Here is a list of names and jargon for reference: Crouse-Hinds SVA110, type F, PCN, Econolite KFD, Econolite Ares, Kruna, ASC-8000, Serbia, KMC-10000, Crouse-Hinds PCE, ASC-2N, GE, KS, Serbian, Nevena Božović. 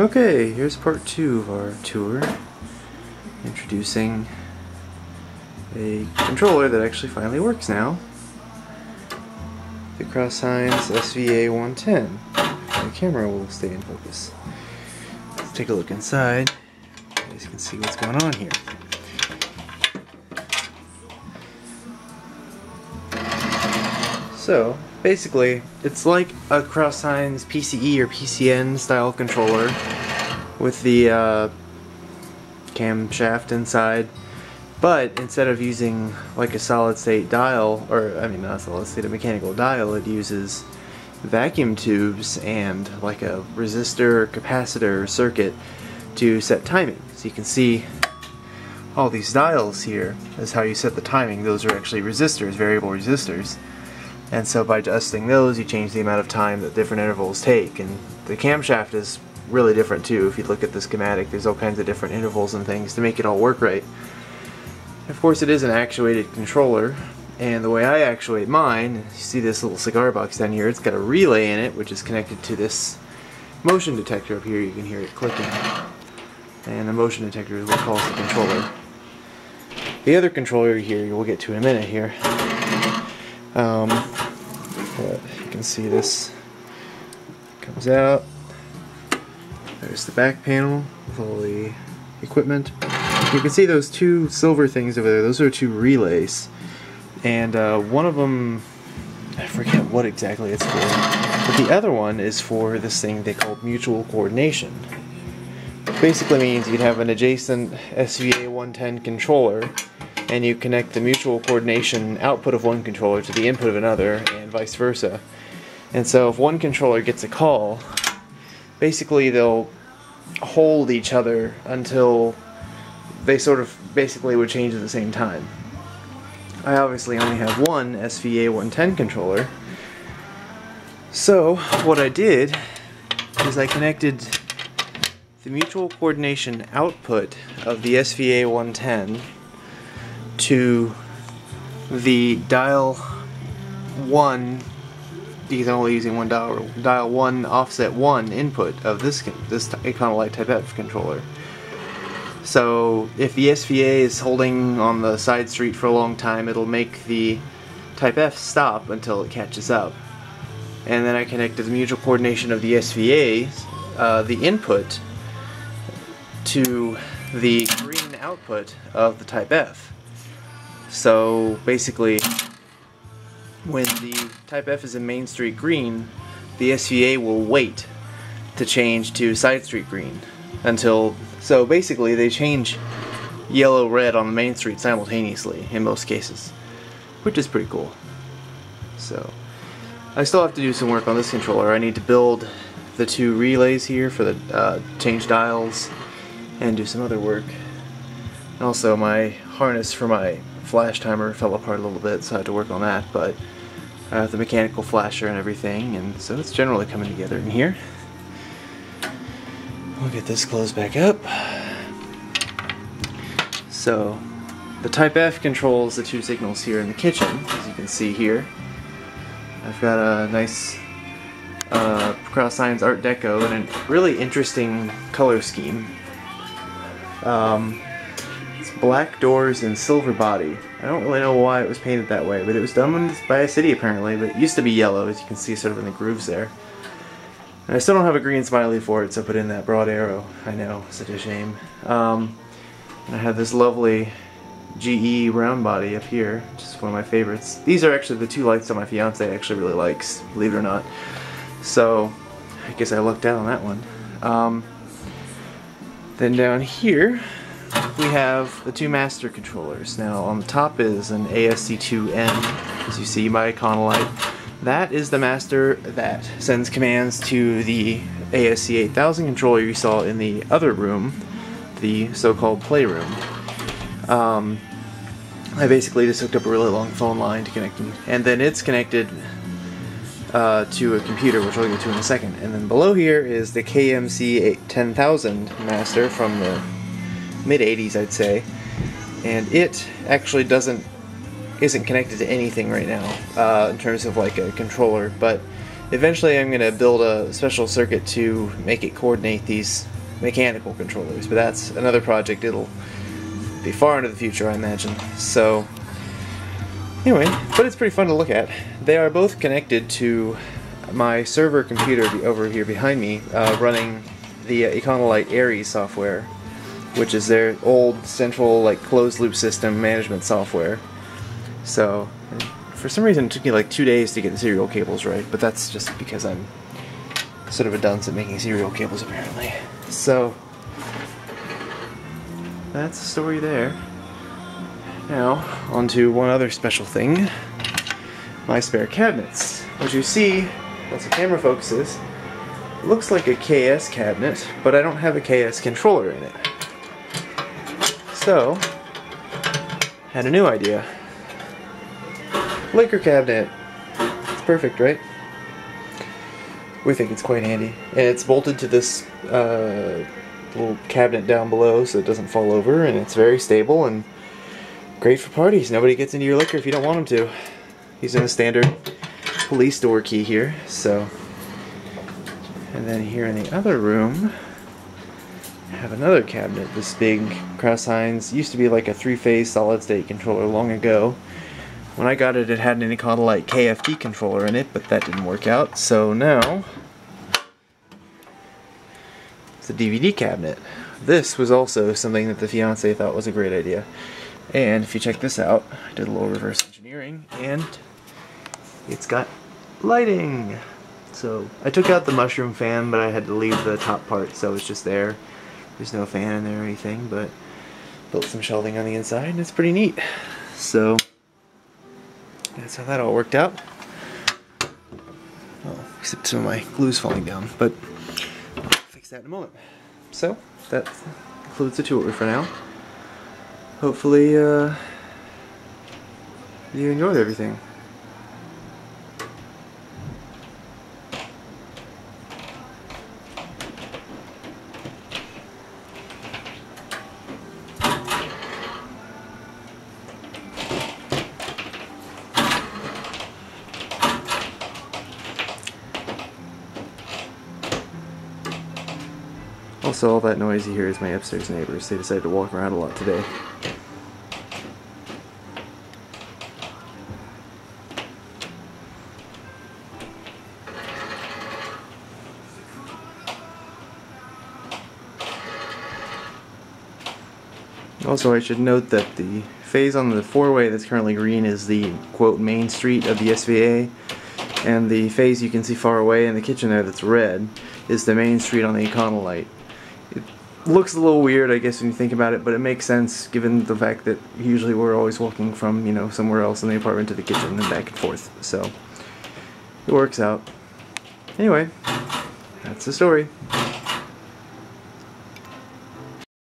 Okay, here's part 2 of our tour, introducing a controller that actually finally works now, the Crouse-Hinds SVA110. The camera will stay in focus. Let's take a look inside, you guys can see what's going on here. So, basically, it's like a Crouse-Hinds PCE or PCN style controller with the camshaft inside, but instead of using like a solid state dial, or I mean not solid state, a mechanical dial, it uses vacuum tubes and like a resistor, capacitor, circuit to set timing. So you can see all these dials here is how you set the timing. Those are actually resistors, variable resistors. And so by adjusting those, you change the amount of time that different intervals take. And the camshaft is really different too. If you look at the schematic, there's all kinds of different intervals and things to make it all work right. Of course, it is an actuated controller, and the way I actuate mine, you see this little cigar box down here, it's got a relay in it which is connected to this motion detector up here. You can hear it clicking, and the motion detector is what calls the controller. The other controller here, we'll get to in a minute here. You can see this comes out. There's the back panel with all the equipment. You can see those two silver things over there, those are two relays, and one of them, I forget what exactly it's for, but the other one is for this thing they call mutual coordination. It basically means you'd have an adjacent SVA110 controller, and you connect the mutual coordination output of one controller to the input of another, and vice versa. And so if one controller gets a call, basically they'll hold each other until they sort of basically would change at the same time. I obviously only have one SVA110 controller, so what I did is I connected the mutual coordination output of the SVA110 to the dial 1, he's only using one dial, dial 1 offset 1 input of this Econolite type F controller. So if the SVA is holding on the side street for a long time, it'll make the type F stop until it catches up. And then I connected the mutual coordination of the SVA, the input, to the green output of the type F. So basically, when the type F is in Main Street green, the SVA will wait to change to Side Street green until, so basically they change yellow red on the Main Street simultaneously in most cases, which is pretty cool. So I still have to do some work on this controller. I need to build the two relays here for the change dials and do some other work. Also, my harness for my flash timer fell apart a little bit, so I had to work on that, but I have the mechanical flasher and everything, and so it's generally coming together in here. We'll get this closed back up. So the type F controls the two signals here in the kitchen, as you can see here. I've got a nice Crouse-Hinds Art Deco and a really interesting color scheme. It's black doors and silver body. I don't really know why it was painted that way, but it was done by a city apparently, but it used to be yellow, as you can see sort of in the grooves there. And I still don't have a green smiley for it, so I put in that broad arrow. I know, such a shame. And I have this lovely GE round body up here, which is one of my favorites. These are actually the two lights that my fiance actually really likes, believe it or not. So I guess I lucked out on that one. Then down here, we have the two master controllers. Now on the top is an ASC-2N, as you see by Econolite. That is the master that sends commands to the ASC-8000 controller you saw in the other room, the so-called playroom. I basically just hooked up a really long phone line to connect them, and then it's connected to a computer, which I'll get to in a second. And then below here is the KMC-10000 master from the mid-80s, I'd say, and it actually isn't connected to anything right now in terms of like a controller, but Eventually I'm going to build a special circuit to make it coordinate these mechanical controllers, but that's another project. It'll be far into the future, I imagine. So anyway, but it's pretty fun to look at. They are both connected to my server computer over here behind me, running the Econolite Ares software, which is their old central, like, closed loop system management software. So for some reason it took me like 2 days to get the serial cables right, but that's just because I'm sort of a dunce at making serial cables apparently. So that's the story there. Now on to one other special thing, my spare cabinets. As you see, once the camera focuses, it looks like a KS cabinet, but I don't have a KS controller in it. So, had a new idea. Liquor cabinet. It's perfect, right? We think it's quite handy. And it's bolted to this little cabinet down below so it doesn't fall over, and it's very stable and great for parties. Nobody gets into your liquor if you don't want them to. Using a standard police door key here, so. And then here in the other room, have another cabinet, this big Crouse-Hinds. Used to be like a 3-phase solid-state controller long ago. When I got it, it had an Econolite KFD controller in it, but that didn't work out. So now, it's a DVD cabinet. This was also something that the fiancé thought was a great idea. And if you check this out, I did a little reverse engineering, and it's got lighting! So, I took out the mushroom fan, but I had to leave the top part, so it's just there. There's no fan in there or anything, but built some shelving on the inside, and it's pretty neat. So, that's how that all worked out. Oh, except some of my glue's falling down, but I'll fix that in a moment. So, that concludes the tour for now. Hopefully, you enjoyed everything. Also, all that noise you hear is my upstairs neighbors. They decided to walk around a lot today. Also, I should note that the phase on the 4-way that's currently green is the, quote, main street of the SVA, and the phase you can see far away in the kitchen there that's red is the main street on the Econolite. Looks a little weird, I guess, when you think about it, but it makes sense given the fact that usually we're always walking from, you know, somewhere else in the apartment to the kitchen and back and forth, so it works out. Anyway, that's the story.